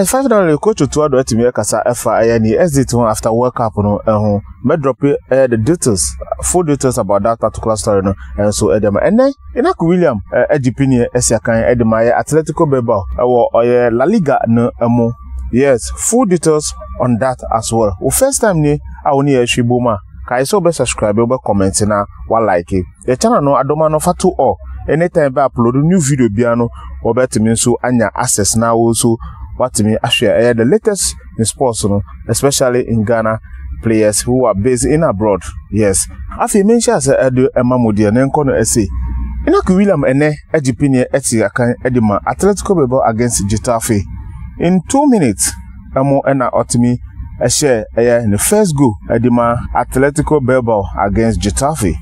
Ghana is fighting on the coach to Otto Addo kasa FA yani exit after World Cup no ehun me drop the details full details about that particular story no and so edema and then Iñaki Williams EDP ne esiakan edema Athletic Bilbao or La Liga no emu yes full details on that as well o first time ni awoni ehwiboma kai so be subscribe be comment na wa like it the channel no adoma no fatu all anytime be upload new video biano or betimi so anya access na also what me share the latest in sports no especially in Ghana players who are based in abroad yes afi mention as edu emamodie na nko no ese Iñaki Williams ene ejipini eti akan edema Atletico Bilbao against Getafe in 2 minutes amo ena otimi share in the first goal edema Atletico Bilbao against Getafe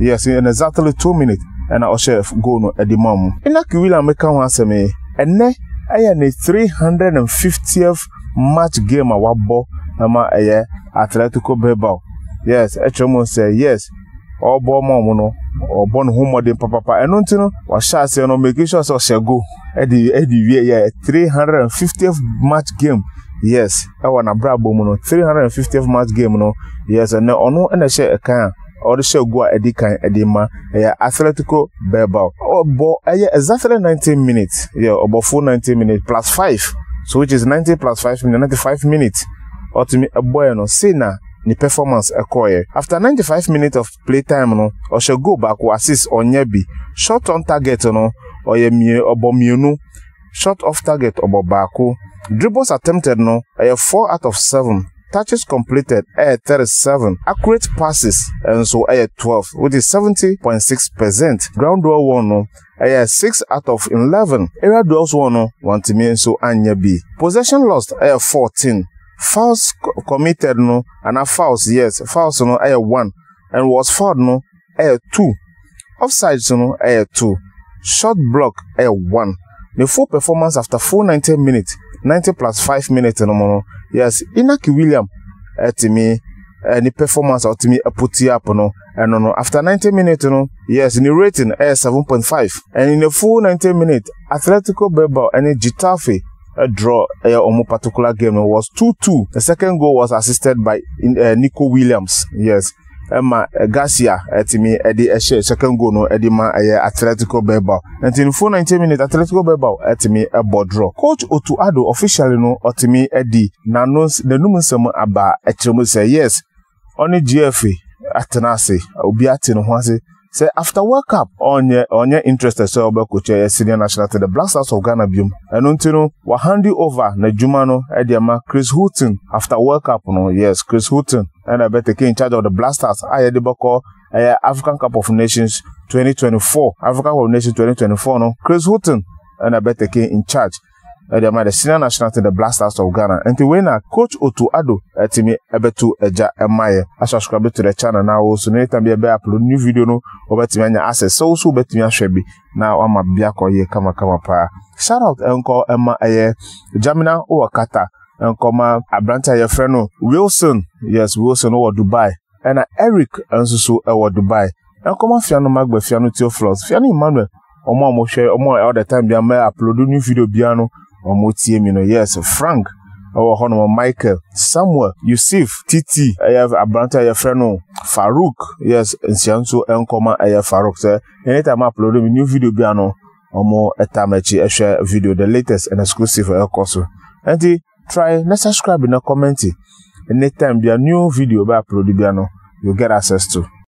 yes in exactly 2 minutes and I share goal no edema mu Iñaki Williams make am aseme ene aya ne 350th match game awabo ama eye Atletico Bilbao yes echemo say yes obo mom no obo no homodin papa eno ntino wa sha say no make sure say she go e di wie ye 350th match game yes e wona brabo mu no 350th match game no yes and ono na she e kan or the show go at the kind edema Atletico Bilbao or bo exactly 19 minutes yeah about full 19 minutes plus 5 so which is 90 plus 5 minutes 95 minutes or to me a boy no see na the performance acquire after 95 minutes of play time no or shall go back or assist or nyebi shot on target no or yemi obomionu shot off target or baku dribbles attempted no 4 out of 7 touches completed 37 accurate passes and so 12 which is 70.6% ground duel 1 no 6 out of 11 area duels 1 no 1 to so anya b possession lost 14 fouls committed no and a fouls yes fouls no 1 and was fouled no 2 offsides no 2 shot block 1 the full performance after full 19 minutes 90 plus 5 minutes no yes Iñaki Williams etimi any performance otimi aputi up no and no after 90 minutes no yes in the rating 7.5 and in the full 90 minutes Atletico Bilbao and Getafe a draw on a particular game was 2-2 the second goal was assisted by Nico Williams yes Emma Garcia etimi edi eshe second goal no edima Atletico Bilbao and in full 90 minutes Atletico Bilbao etimi ebo draw coach Otto Addo officially no otimi edi na no the numusem aba etremu say yes oni Getafe atenase obi atenu ho ase say after World Cup onye interested so oba coach senior national to the Black Stars of Ghana bium eno ntinu wa hand over na juma no edema Chris Hughton after World Cup no yes Chris Hughton and I bet the king in charge of the Black Stars ayedeboko African Cup of Nations 2024 African Cup of Nations 2024 no Chris Hughton and I bet the king in charge the senior national team the Black Stars of Ghana and the winner coach Otto Addo etimi ebetu eja emaye subscribe to the channel now also anytime be upload new video no obetimi anya access so so obetimi ahwe bi na ama bia koye kama pa shout out enko ema aye Jamina Owakata enko ma abranta ye freno Wilson yes Wilson owo Dubai and Eric ensusu owo Dubai enko ma fiano magba fiano Theophilus fiano Emmanuel omo share omo all the time be upload new video biano yes, Frank, our honor Michael, Samuel, Yusuf, Titi, I have Abranta, your friend, Farouk, yes, and Sianso, and Koma, I have Farouk. Anytime I upload a new video, Biano, or more a time I share a video, the latest and exclusive for El Coso. And try, let's subscribe and comment. Anytime, be a new video by upload, Biano, you'll get access to.